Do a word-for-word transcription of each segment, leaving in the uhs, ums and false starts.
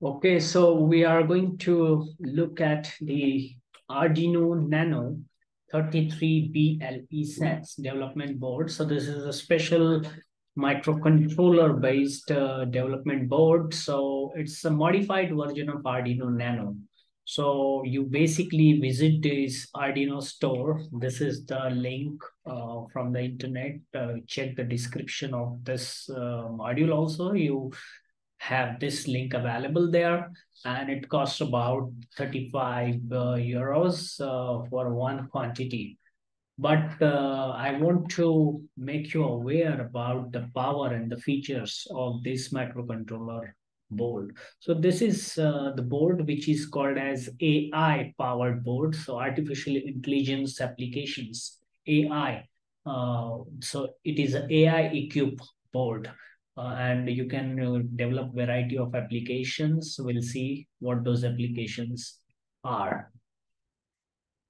Okay, so we are going to look at the Arduino Nano thirty-three B L E Sense development board. So this is a special microcontroller based uh, development board. So it's a modified version of Arduino Nano. So you basically visit this Arduino store. This is the link uh, from the internet. Uh, check the description of this uh, module also. You have this link available there, and it costs about thirty-five uh, euros uh, for one quantity. But uh, I want to make you aware about the power and the features of this microcontroller board. So this is uh, the board which is called as A I powered board. So artificial intelligence applications, A I. Uh, so it is an A I equipped board. Uh, and you can uh, develop variety of applications. We'll see what those applications are.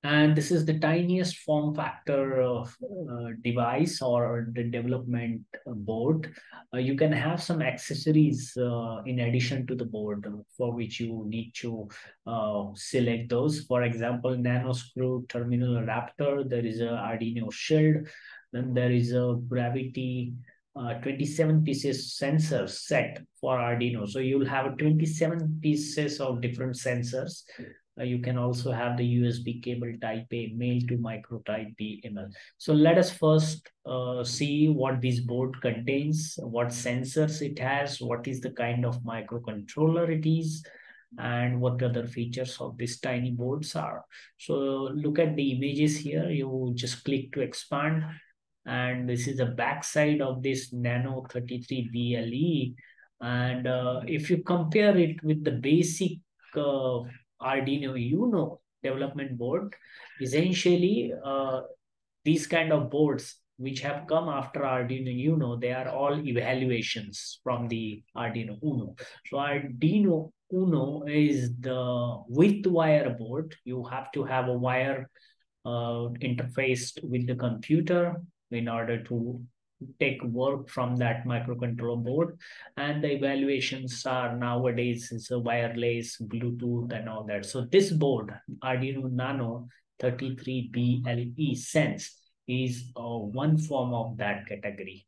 And this is the tiniest form factor of uh, device or the development board. Uh, you can have some accessories uh, in addition to the board, for which you need to uh, select those. For example, nano screw terminal adapter. There is a Arduino shield. Then there is a gravity Uh, twenty-seven pieces sensor set for Arduino. So you'll have twenty-seven pieces of different sensors. Uh, you can also have the U S B cable type A, male to micro type B M L. So let us first uh, see what this board contains, what sensors it has, what is the kind of microcontroller it is, and what other features of this tiny boards are. So look at the images here. You just click to expand. And this is the backside of this Nano thirty-three B L E. And uh, if you compare it with the basic uh, Arduino Uno development board, essentially uh, these kind of boards which have come after Arduino Uno, they are all evaluations from the Arduino Uno. So Arduino Uno is the with wire board. You have to have a wire uh, interfaced with the computer in order to take work from that microcontroller board. And the evaluations are nowadays is a wireless, Bluetooth, and all that. So this board, Arduino Nano thirty-three B L E Sense, is uh, one form of that category.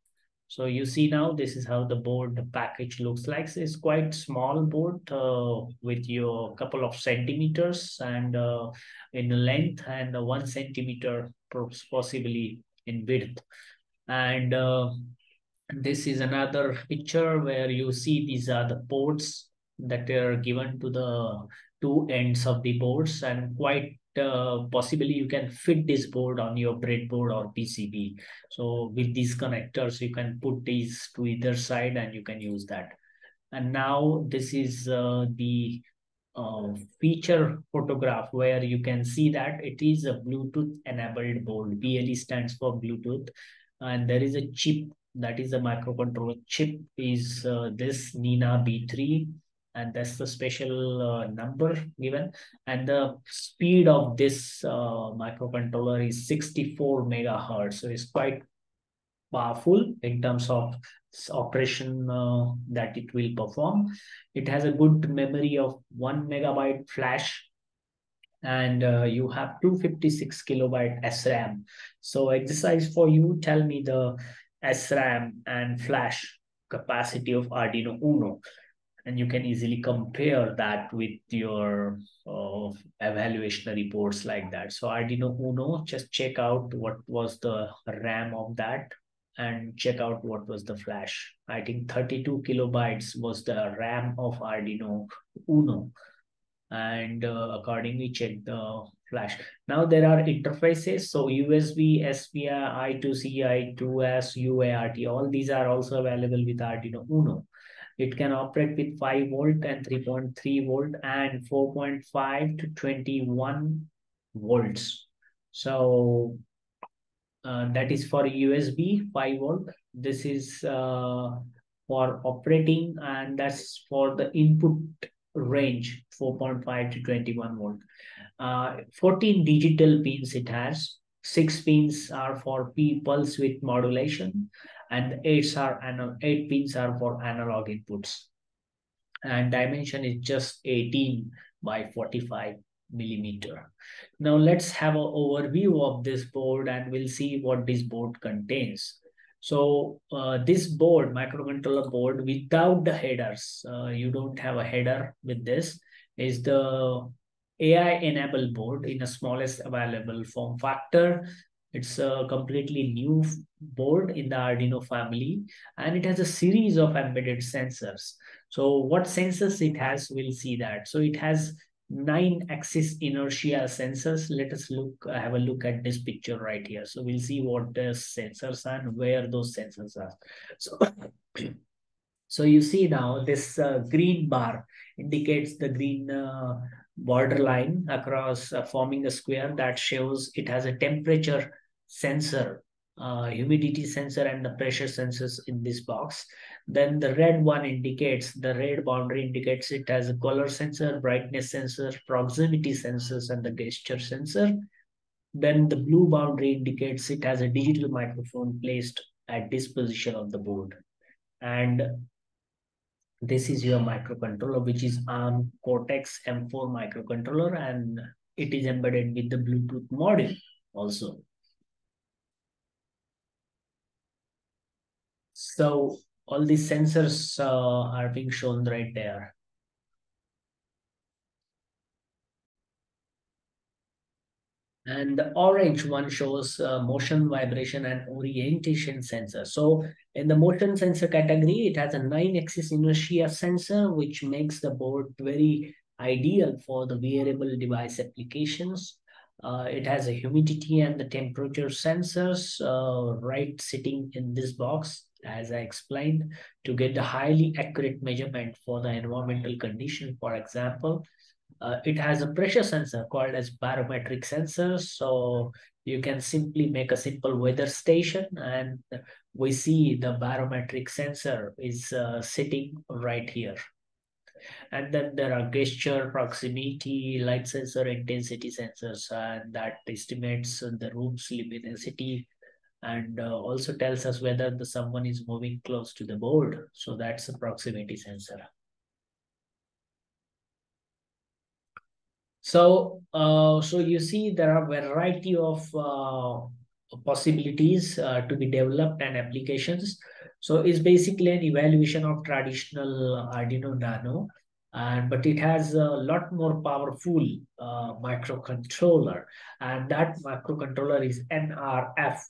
So you see now, this is how the board package looks like. So it's quite small board uh, with your couple of centimeters and uh, in length, and uh, one centimeter possibly in width. And uh, this is another picture where you see these are the ports that are given to the two ends of the boards, and quite uh, possibly you can fit this board on your breadboard or P C B. So with these connectors, you can put these to either side and you can use that. And now this is uh, the Uh, feature photograph where you can see that it is a Bluetooth enabled board. B L E stands for Bluetooth, and there is a chip, that is a microcontroller chip, is uh, this NINA B three, and that's the special uh, number given. And the speed of this uh, microcontroller is sixty-four megahertz, so it's quite powerful in terms of operation uh, that it will perform. It has a good memory of one megabyte flash, and uh, you have two hundred fifty-six kilobyte SRAM. So exercise for you, tell me the SRAM and flash capacity of Arduino Uno, and you can easily compare that with your uh, evaluation reports like that. So Arduino Uno, just check out what was the RAM of that, and check out what was the flash. I think thirty-two kilobytes was the RAM of Arduino Uno, and uh, accordingly check the flash. Now there are interfaces, so U S B, S P I, I two C, I two S, U A R T, all these are also available with Arduino Uno. It can operate with five volt and three point three volt and four point five to twenty-one volts. So Uh, that is for U S B five volt. This is uh, for operating, and that's for the input range four point five to twenty-one volt. Uh, fourteen digital pins it has. Six pins are for P pulse width modulation, and eight are eight pins are for analog inputs. and dimension is just eighteen by forty-five millimeter. Now let's have an overview of this board and we'll see what this board contains. So uh, this board, microcontroller board without the headers, uh, you don't have a header with this, is the A I-enabled board in the smallest available form factor. It's a completely new board in the Arduino family, and it has a series of embedded sensors. So what sensors it has, we'll see that. So it has nine axis inertia sensors. Let us look, have a look at this picture right here. So we'll see what the sensors are and where those sensors are. So, so you see now this uh, green bar indicates the green uh, borderline across uh, forming a square that shows it has a temperature sensor, uh, humidity sensor, and the pressure sensors in this box. Then the red one indicates, the red boundary indicates it has a color sensor, brightness sensor, proximity sensors, and the gesture sensor. Then the blue boundary indicates it has a digital microphone placed at this position of the board. And this is your microcontroller, which is ARM Cortex M four microcontroller, and it is embedded with the Bluetooth module also. So all these sensors uh, are being shown right there. And the orange one shows uh, motion, vibration, and orientation sensor. So in the motion sensor category, it has a nine axis inertia sensor, which makes the board very ideal for the wearable device applications. Uh, it has a humidity and the temperature sensors uh, right sitting in this box, as I explained, to get the highly accurate measurement for the environmental condition, for example. Uh, it has a pressure sensor called as barometric sensor. So you can simply make a simple weather station, and we see the barometric sensor is uh, sitting right here. And then there are gesture, proximity, light sensor, intensity sensors, and that estimates the room's luminosity and uh, also tells us whether the someone is moving close to the board. So that's a proximity sensor. So, uh, so you see there are a variety of uh, possibilities uh, to be developed and applications. So it's basically an evaluation of traditional Arduino Nano, and but it has a lot more powerful uh, microcontroller, and that microcontroller is N R F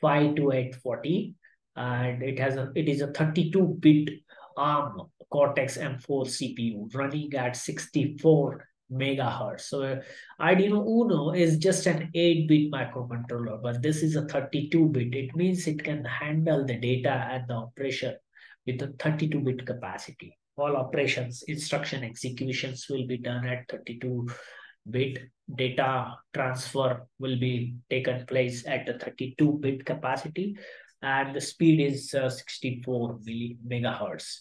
five two eight four zero, and it has a it is a thirty-two bit ARM Cortex M four C P U running at sixty-four megahertz. So Arduino Uno is just an eight bit microcontroller, but this is a thirty-two bit. It means it can handle the data and the operation with a thirty-two bit capacity. All operations, instruction executions will be done at thirty-two bit. Data transfer will be taken place at the thirty-two bit capacity, and the speed is uh, sixty-four megahertz.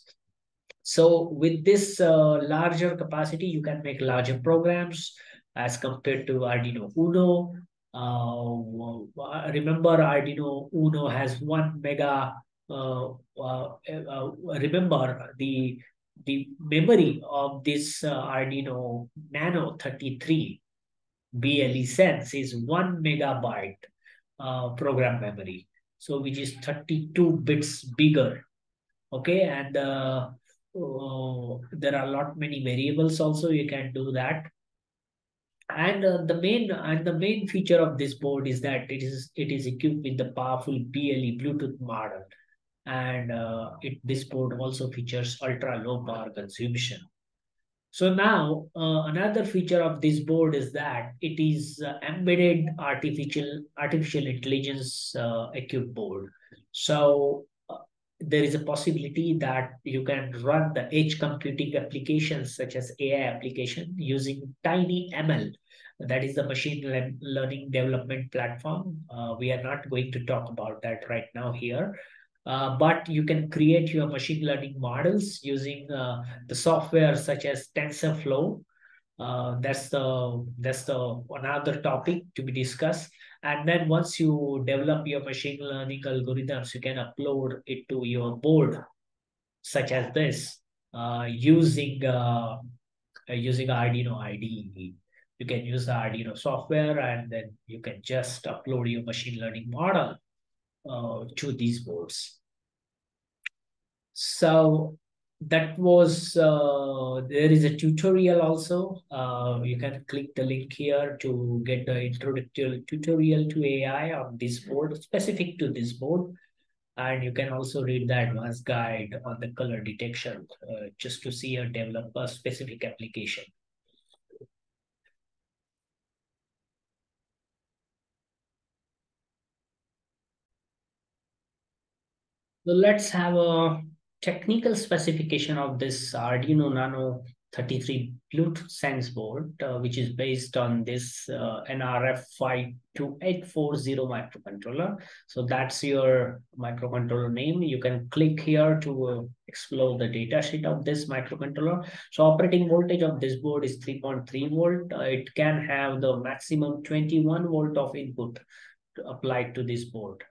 So with this uh, larger capacity, you can make larger programs as compared to Arduino Uno. Uh, remember, Arduino Uno has one mega, uh, uh, uh, remember the, the memory of this uh, Arduino Nano thirty-three B L E Sense is one megabyte uh, program memory. So which is thirty-two bits bigger. Okay, and uh, Oh, there are a lot many variables also, you can do that. And uh, the main and the main feature of this board is that it is it is equipped with the powerful B L E Bluetooth model, and uh, it this board also features ultra low power consumption. So now uh, another feature of this board is that it is uh, embedded artificial artificial intelligence uh, equipped board. So there is a possibility that you can run the edge computing applications such as A I application using TinyML. That is the machine le learning development platform. Uh, we are not going to talk about that right now here, uh, but you can create your machine learning models using uh, the software such as TensorFlow. Uh, that's the that's the another topic to be discussed. And then once you develop your machine learning algorithms, you can upload it to your board, such as this. uh, using uh, using Arduino I D E. You can use the Arduino software, and then you can just upload your machine learning model uh, to these boards. So that was, uh, there is a tutorial also. Uh, you can click the link here to get the introductory tutorial to A I on this board, specific to this board. And you can also read the advanced guide on the color detection uh, just to see a developer-specific application. So let's have a technical specification of this Arduino Nano thirty-three BLE Sense board, uh, which is based on this uh, N R F five two eight four zero microcontroller. So that's your microcontroller name. You can click here to uh, explore the datasheet of this microcontroller. So operating voltage of this board is three point three volt. Uh, it can have the maximum twenty-one volt of input applied to this board.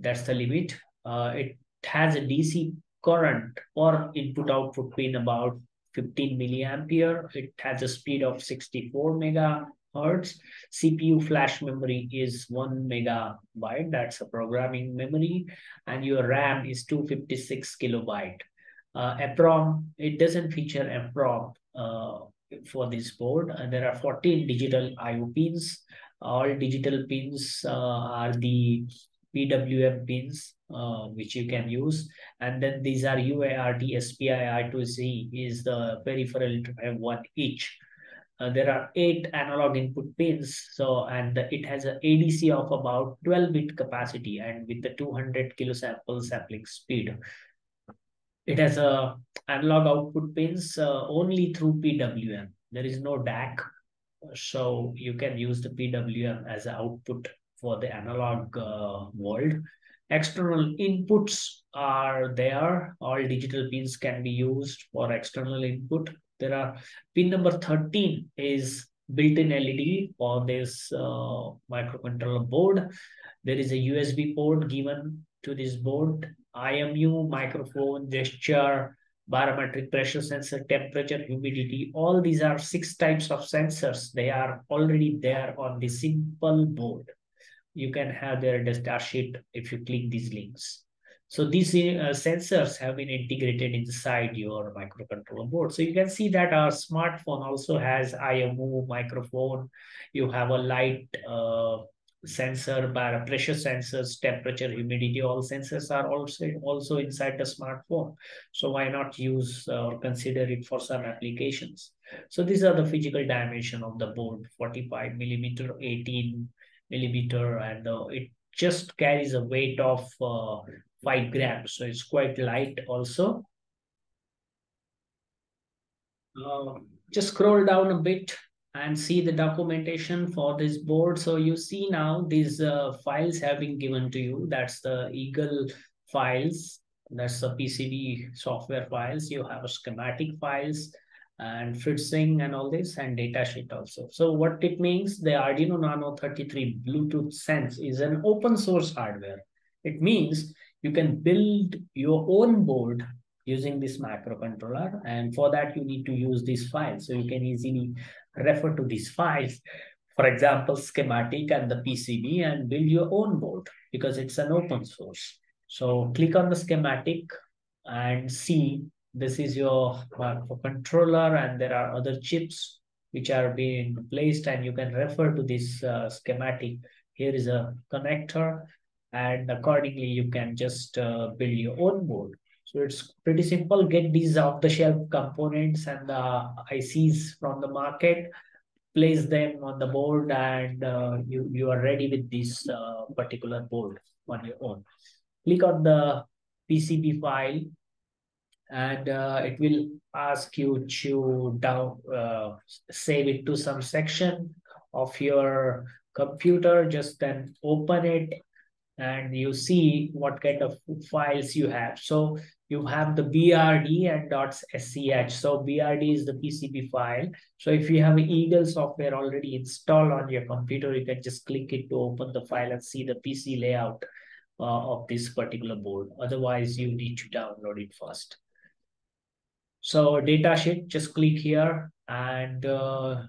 That's the limit. Uh, it has a D C current or input output pin about fifteen milliampere. It has a speed of sixty-four megahertz. C P U flash memory is one megabyte. That's a programming memory. And your RAM is two hundred fifty-six kilobyte. Uh, EEPROM, it doesn't feature EEPROM uh, for this board. And there are fourteen digital I O pins. All digital pins uh, are the P W M pins, uh, which you can use. And then these are U A R T, S P I, I two C is the peripheral to have one each. Uh, there are eight analog input pins. So, and it has an A D C of about twelve bit capacity and with the two hundred kilosample sampling speed. It has a analog output pins uh, only through P W M. There is no D A C. So you can use the P W M as an output for the analog uh, world. External inputs are there. All digital pins can be used for external input. There are pin number thirteen is built-in L E D for this uh, microcontroller board. There is a U S B port given to this board. I M U, microphone, gesture, barometric pressure sensor, temperature, humidity. All these are six types of sensors. They are already there on the simple board. You can have their data sheet if you click these links. So these uh, sensors have been integrated inside your microcontroller board. So you can see that our smartphone also has I M U, microphone. You have a light uh, sensor, pressure sensors, temperature, humidity. All sensors are also, also inside the smartphone. So why not use or consider it for some applications? So these are the physical dimension of the board, forty-five millimeter, eighteen millimeter, and uh, it just carries a weight of uh, five grams, so it's quite light also. Uh, just scroll down a bit and see the documentation for this board. So you see now these uh, files have been given to you. That's the Eagle files, that's the P C B software files. You have schematic files and Fritzing and all this, and datasheet also. So what it means, the Arduino Nano thirty-three BLE Sense is an open source hardware. It means you can build your own board using this microcontroller, and for that you need to use these files. So you can easily refer to these files, for example, schematic and the P C B, and build your own board because it's an open source. So click on the schematic and see this is your microcontroller, and there are other chips which are being placed, and you can refer to this uh, schematic. Here is a connector, and accordingly you can just uh, build your own board. So it's pretty simple. Get these off-the-shelf components and the I Cs from the market, place them on the board, and uh, you, you are ready with this uh, particular board on your own. Click on the P C B file, and uh, it will ask you to down, uh, save it to some section of your computer. Just then open it, and you see what kind of files you have. So you have the B R D and .sch. So B R D is the P C B file. So if you have Eagle software already installed on your computer, you can just click it to open the file and see the P C layout uh, of this particular board. Otherwise, you need to download it first. So data sheet, just click here, and uh,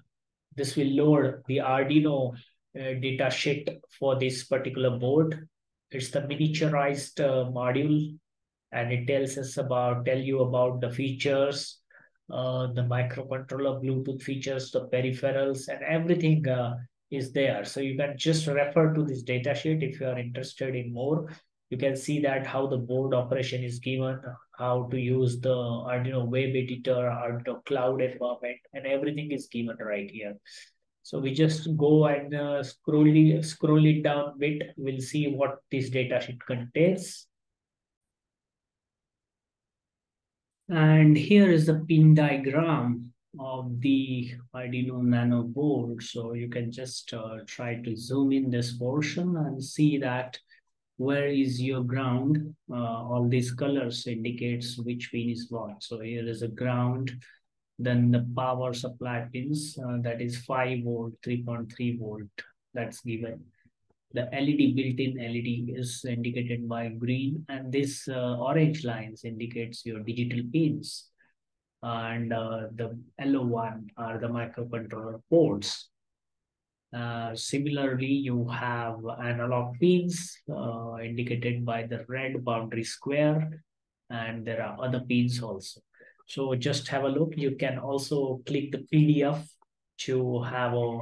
this will load the Arduino uh, data sheet for this particular board. It's the miniaturized uh, module, and it tells us about, tell you about the features, uh, the microcontroller, Bluetooth features, the peripherals, and everything uh, is there. So you can just refer to this data sheet if you are interested in more. You can see that how the board operation is given, how to use the Arduino web editor, Arduino cloud environment, and everything is given right here. So we just go and uh, scroll, it, scroll it down a bit. We'll see what this data sheet contains. And here is the pin diagram of the Arduino Nano board. So you can just uh, try to zoom in this portion and see that where is your ground? Uh, all these colors indicates which pin is what. So here is a ground, then the power supply pins, uh, that is five volt, three point three volt, that's given. The L E D, built-in L E D is indicated by green, and this uh, orange lines indicates your digital pins, and uh, the yellow one are the microcontroller ports. Uh, similarly, you have analog pins uh, indicated by the red boundary square, and there are other pins also. So just have a look. You can also click the P D F to have a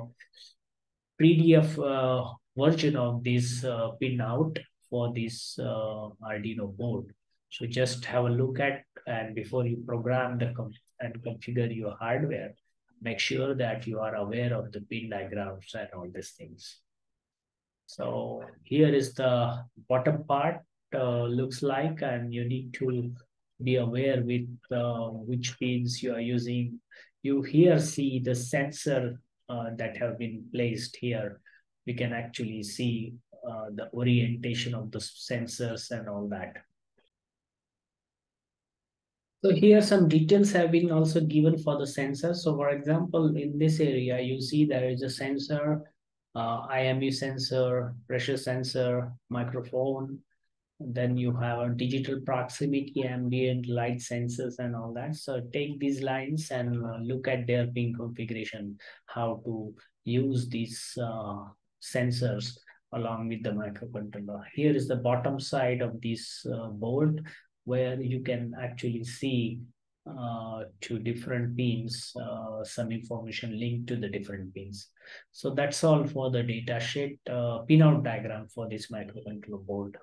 P D F uh, version of this uh, pinout for this uh, Arduino board. So just have a look at, and before you program the com and configure your hardware, make sure that you are aware of the pin diagrams and all these things. So here is the bottom part, uh, looks like, and you need to be aware with uh, which pins you are using. You here see the sensor uh, that have been placed here. We can actually see uh, the orientation of the sensors and all that. So here some details have been also given for the sensor. So for example, in this area, you see there is a sensor, uh, I M U sensor, pressure sensor, microphone. Then you have a digital proximity, ambient light sensors and all that. So take these lines and uh, look at their pin configuration, how to use these uh, sensors along with the microcontroller. Here is the bottom side of this uh, board, where you can actually see uh, to different pins, uh, some information linked to the different pins. So that's all for the data sheet, uh, pinout diagram for this microcontroller board.